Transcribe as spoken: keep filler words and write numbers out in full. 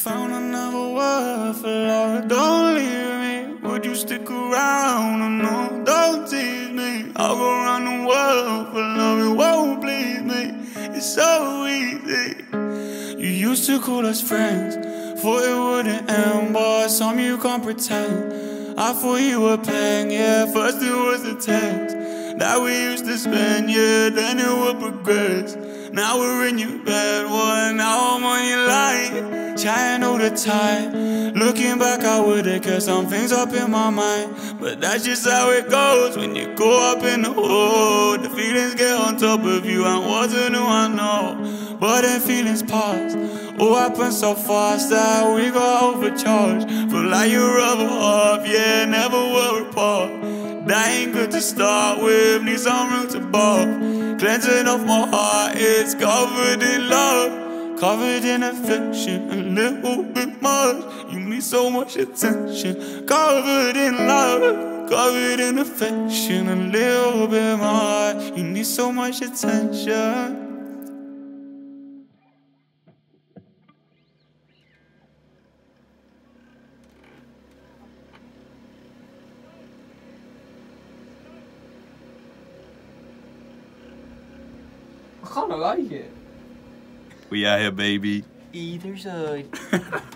found another word for love. Don't leave me, would you stick around? I know, don't tease me. I'll go around the world for love, it won't please me. It's so easy. You used to call us friends, thought it wouldn't end, but some you can't pretend. I thought you were paying, yeah, first it was a text that we used to spend, yeah, then it would progress. Now we're in your bed, well, now I'm on your light, trying all the time. Looking back, I would've kept some things up in my mind, but that's just how it goes when you go up in the hole. The feelings get on top of you, and wasn't who I know, but then feelings pass. All happened so fast that we got overcharged. Feel like you're rubber off, yeah, never were apart. That ain't good to start with, need some room to bob. Cleansing off my heart, it's covered in love, covered in affection, a little bit much. You need so much attention. Covered in love, covered in affection, a little bit much. You need so much attention. I kinda like it. We out here, baby. Either side.